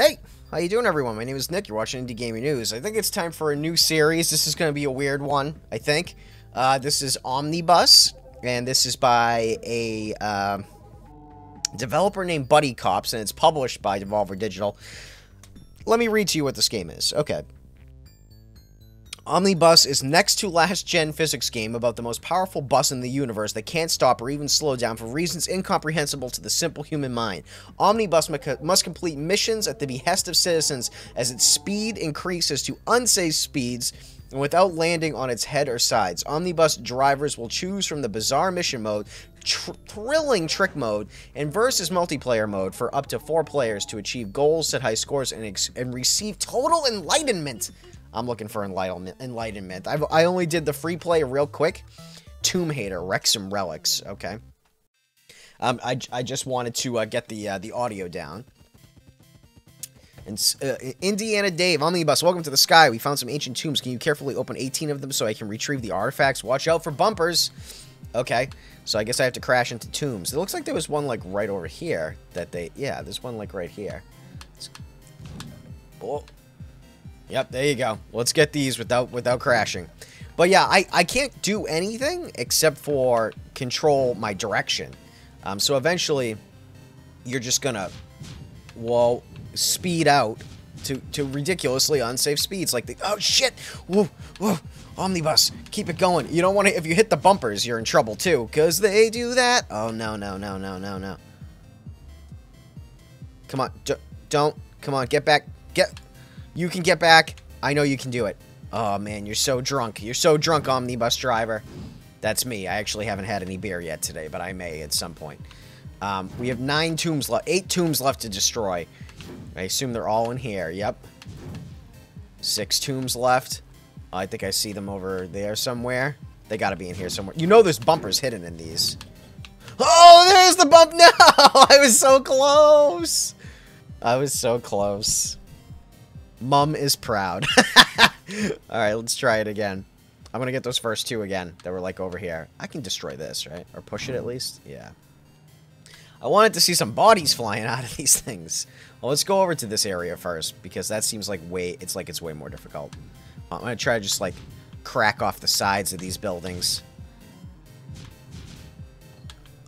Hey, how you doing, everyone? My name is Nick. You're watching Indie Gaming News. I think it's time for a new series. This is going to be a weird one, I think. This is Omnibus, and this is by a developer named Buddy Cops, and it's published by Devolver Digital. Let me read to you what this game is. Okay. Omnibus is next-to-last-gen physics game about the most powerful bus in the universe that can't stop or even slow down for reasons incomprehensible to the simple human mind. Omnibus must complete missions at the behest of citizens as its speed increases to unsafe speeds and without landing on its head or sides. Omnibus drivers will choose from the bizarre mission mode, thrilling trick mode, and versus multiplayer mode for up to 4 players to achieve goals, set high scores, and receive total enlightenment. I'm looking for enlightenment. I only did the free play real quick. Tomb Hater, wreck some relics. Okay. I just wanted to get the audio down. And Indiana Dave, Omnibus, welcome to the sky. We found some ancient tombs. Can you carefully open 18 of them so I can retrieve the artifacts? Watch out for bumpers. Okay. So I guess I have to crash into tombs. It looks like there was one like right over here that they. Yeah, there's one like right here. Oh. Yep, there you go. Let's get these without crashing. But yeah, I can't do anything except for control my direction. So eventually, you're just gonna, well, speed out to ridiculously unsafe speeds. Like, oh shit! Woo, woo, Omnibus, keep it going. You don't want to, if you hit the bumpers, you're in trouble too, because they do that. Oh, no, no, no, no, no, no. Come on, don't. Come on, get back. You can get back. I know you can do it. Oh, man, you're so drunk. You're so drunk, Omnibus driver. That's me. I actually haven't had any beer yet today, but I may at some point. We have 9 tombs left. 8 tombs left to destroy. I assume they're all in here. Yep. 6 tombs left. I think I see them over there somewhere. They gotta be in here somewhere. You know there's bumpers hidden in these. Oh, there's the bump now! I was so close! I was so close. Mum is proud. Alright, let's try it again. I'm gonna get those first 2 again that were like over here. I can destroy this, right? Or push it at least? Yeah. I wanted to see some bodies flying out of these things. Well, let's go over to this area first, because that seems like it's way more difficult. I'm gonna try to just like crack off the sides of these buildings.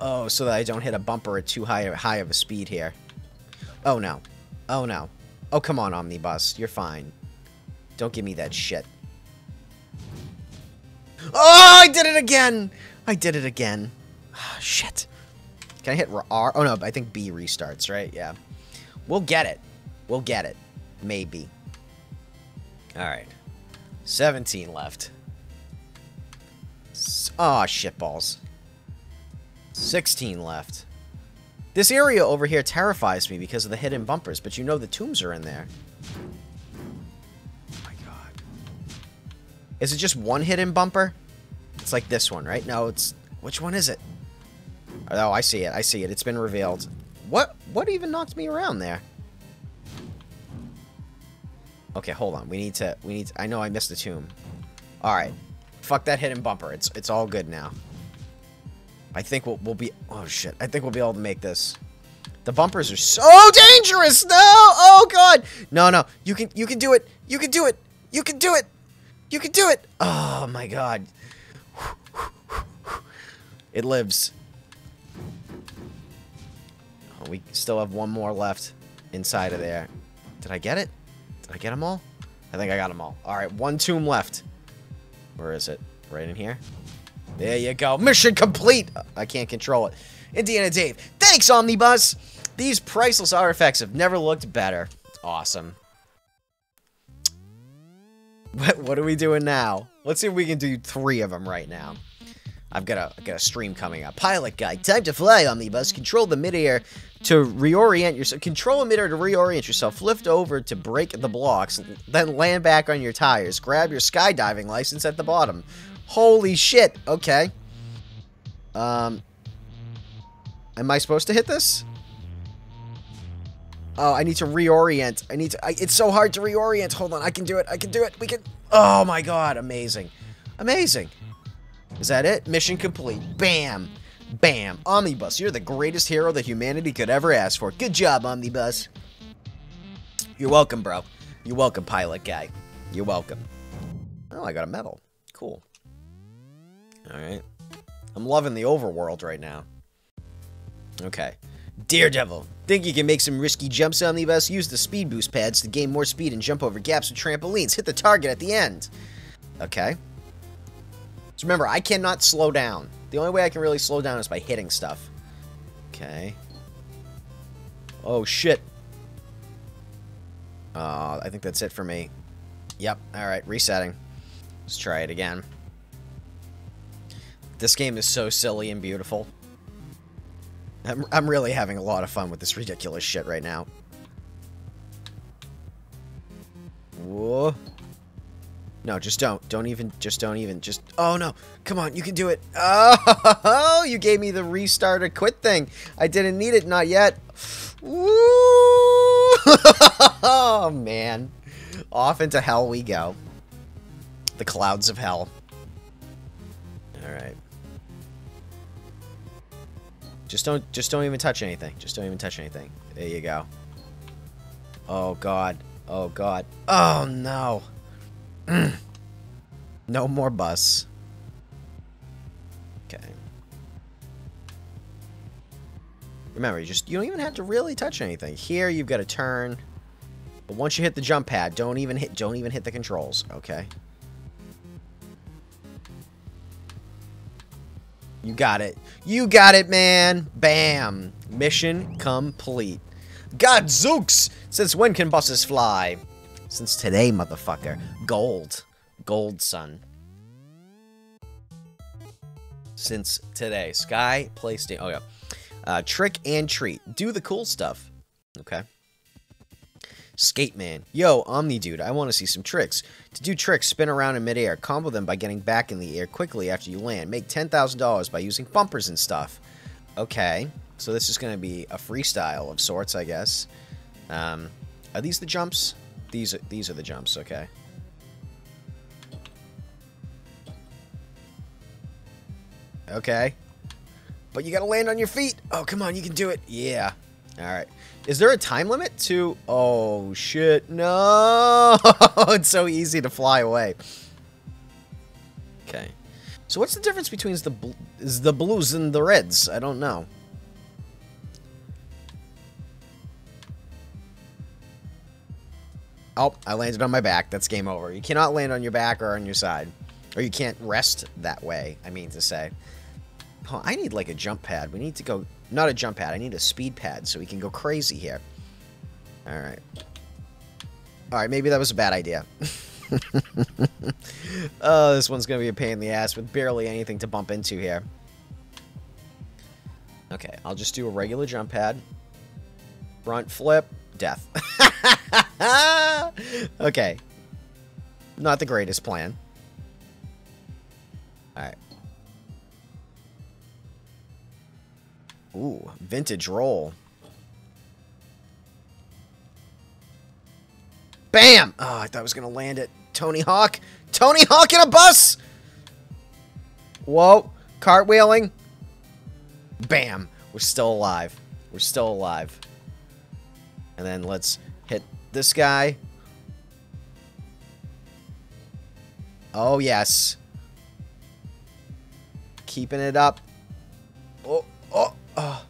Oh, so that I don't hit a bumper at too high of a speed here. Oh no. Oh no. Oh, come on, Omnibus. You're fine. Don't give me that shit. Oh, I did it again! I did it again. Oh, shit. Can I hit R? Oh, no. I think B restarts, right? Yeah. We'll get it. We'll get it. Maybe. All right. 17 left. Oh, shitballs. 16 left. This area over here terrifies me because of the hidden bumpers, but you know the tombs are in there. Oh my god. Is it just one hidden bumper? It's like this one, right? No, it's... Which one is it? Oh, I see it. I see it. It's been revealed. What even knocked me around there? Okay, hold on. I know I missed the tomb. Alright. Fuck that hidden bumper. It's all good now. I think we'll be... Oh, shit. I think we'll be able to make this. The bumpers are so dangerous! No! Oh, God! No, no. You can do it. You can do it. You can do it. You can do it. Oh, my God. It lives. Oh, we still have one more left inside of there. Did I get it? Did I get them all? I think I got them all. All right, 1 tomb left. Where is it? Right in here? There you go. Mission complete! I can't control it. Indiana Dave. Thanks, Omnibus! These priceless artifacts have never looked better. Awesome. What are we doing now? Let's see if we can do 3 of them right now. I've got a stream coming up. Pilot guide. Time to fly, Omnibus. Control the midair to reorient yourself. Control midair to reorient yourself. Lift over to break the blocks. Then land back on your tires. Grab your skydiving license at the bottom. Holy shit. Okay. Am I supposed to hit this? Oh, I need to reorient. It's so hard to reorient. Hold on. I can do it. I can do it. We can. Oh my god. Amazing. Amazing. Is that it? Mission complete. Bam. Bam. Omnibus, you're the greatest hero that humanity could ever ask for. Good job, Omnibus. You're welcome, bro. You're welcome, pilot guy. You're welcome. Oh, I got a medal. Cool. Alright. I'm loving the overworld right now. Okay. Daredevil. Think you can make some risky jumps, Omnibus? Use the speed boost pads to gain more speed and jump over gaps with trampolines. Hit the target at the end. Okay. So remember, I cannot slow down. The only way I can really slow down is by hitting stuff. Okay. Oh, shit. I think that's it for me. Yep. Alright, resetting. Let's try it again. This game is so silly and beautiful. I'm really having a lot of fun with this ridiculous shit right now. Whoa. No, just don't. Just... Oh, no. Come on, you can do it. Oh, you gave me the restart or quit thing. I didn't need it, not yet. Woo! Oh, man. Off into hell we go. The clouds of hell. Alright. Just don't even touch anything. There you go. Oh, God. Oh, God. Oh, no. No more bus. Okay. Remember, you don't even have to really touch anything. Here, you've got to turn. But once you hit the jump pad, don't even hit the controls. Okay. You got it. You got it, man. Bam. Mission complete. God zooks! Since when can buses fly? Since today, motherfucker. Gold. Gold, son. Since today. Sky, PlayStation. Oh, yeah. Trick and treat. Do the cool stuff. Okay. Skate man. Yo, Omni dude, I want to see some tricks. To do tricks, spin around in midair. Combo them by getting back in the air quickly after you land. Make $10,000 by using bumpers and stuff. Okay. So this is going to be a freestyle of sorts, I guess. Are these the jumps? These are the jumps, okay. Okay. But you got to land on your feet. Oh, come on, you can do it. Yeah. Alright. Is there a time limit to... Oh, shit. No! It's so easy to fly away. Okay. So what's the difference between the blues and the reds? I don't know. Oh, I landed on my back. That's game over. You cannot land on your back or on your side. Or you can't rest that way, I mean to say. Oh, I need, like, a jump pad. We need to go... Not a jump pad. I need a speed pad so we can go crazy here. Alright. Alright, maybe that was a bad idea. Oh, this one's going to be a pain in the ass with barely anything to bump into here. Okay, I'll just do a regular jump pad. Front flip. Death. Okay. Not the greatest plan. Alright. Ooh, vintage roll. Bam! Oh, I thought I was going to land it. Tony Hawk. Tony Hawk in a bus! Whoa. Cartwheeling. Bam. We're still alive. We're still alive. And then let's hit this guy. Oh, yes. Keeping it up. Oh. Oh, oh.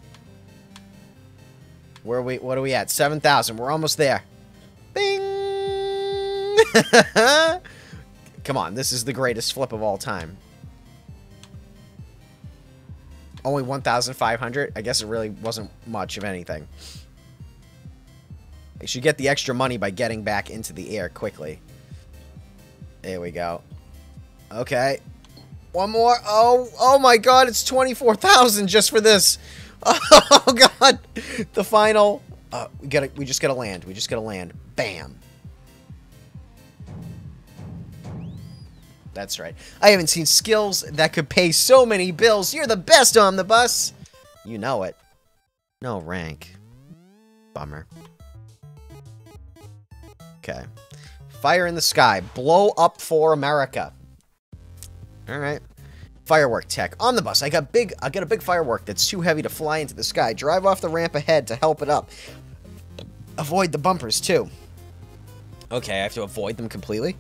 Where are we? What are we at? 7,000. We're almost there. Bing! Come on, this is the greatest flip of all time. Only 1,500. I guess it really wasn't much of anything. You should get the extra money by getting back into the air quickly. There we go. Okay. One more. Oh, oh my God, it's 24,000 just for this. Oh God. The final. We just gotta land. We just gotta land. Bam. That's right. I haven't seen skills that could pay so many bills. You're the best, Omnibus. You know it. No rank. Bummer. Okay. Fire in the sky. Blow up for America. Alright. Firework tech. On the bus. I got a big firework that's too heavy to fly into the sky. Drive off the ramp ahead to help it up. Avoid the bumpers, too. Okay, I have to avoid them completely?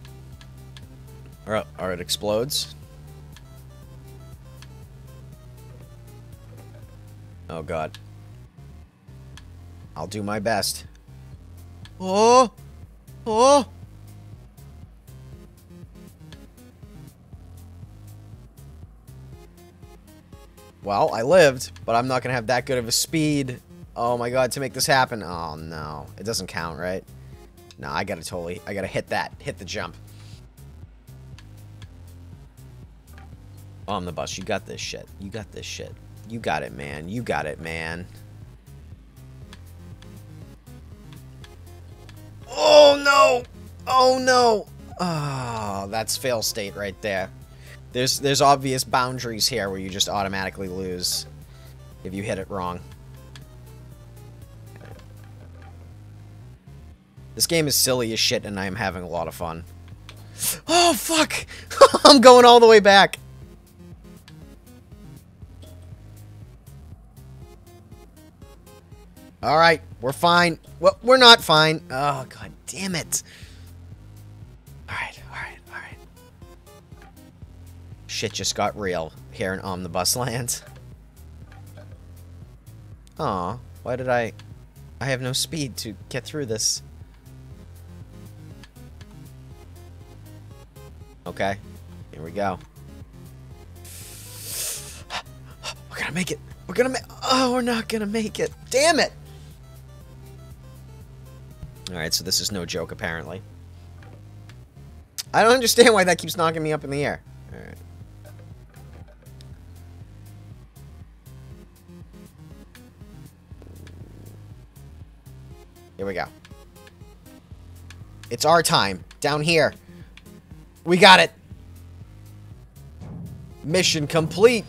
Or it explodes? Oh god. I'll do my best. Oh! Oh! Well, I lived, but I'm not gonna have that good of a speed. Oh my god, to make this happen. Oh no. It doesn't count, right? No, I gotta hit that. Hit the jump. Omnibus, you got this shit. You got this shit. You got it, man. You got it, man. Oh no! Oh no! Oh, that's fail state right there. There's obvious boundaries here where you just automatically lose if you hit it wrong. This game is silly as shit and I am having a lot of fun. Oh fuck! I'm going all the way back. Alright, we're fine. Well, we're not fine. Oh, god damn it. Alright, alright, alright. Shit just got real here in Omnibus Land. Aw, why did I have no speed to get through this. Okay, here we go. We're gonna make it. We're gonna make. Oh, we're not gonna make it. Damn it! Alright, so this is no joke, apparently. I don't understand why that keeps knocking me up in the air. Alright. Here we go. It's our time. Down here. We got it. Mission complete.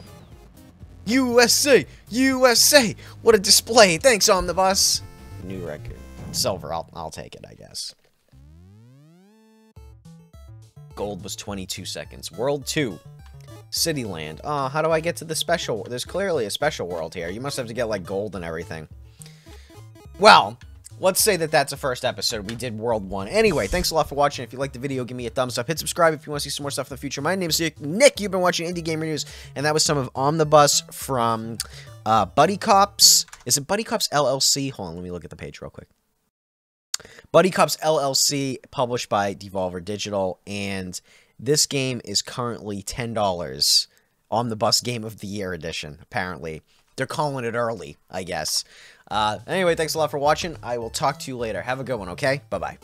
USA! USA! What a display! Thanks, Omnibus! New record. Silver, I'll take it, I guess. Gold was 22 seconds. World 2. Cityland. Aw, how do I get to the special? There's clearly a special world here. You must have to get, like, gold and everything. Well, let's say that that's the first episode. We did World 1. Anyway, thanks a lot for watching. If you liked the video, give me a thumbs up. Hit subscribe if you want to see some more stuff in the future. My name is Nick. You've been watching Indie Gamer News. And that was some of Omnibus from Buddy Cops. Is it Buddy Cops LLC? Hold on, let me look at the page real quick. Buddy Cops LLC, published by Devolver Digital. And this game is currently $10. Omnibus Game of the Year Edition, apparently. They're calling it early, I guess. Anyway, thanks a lot for watching. I will talk to you later. Have a good one, okay? Bye-bye.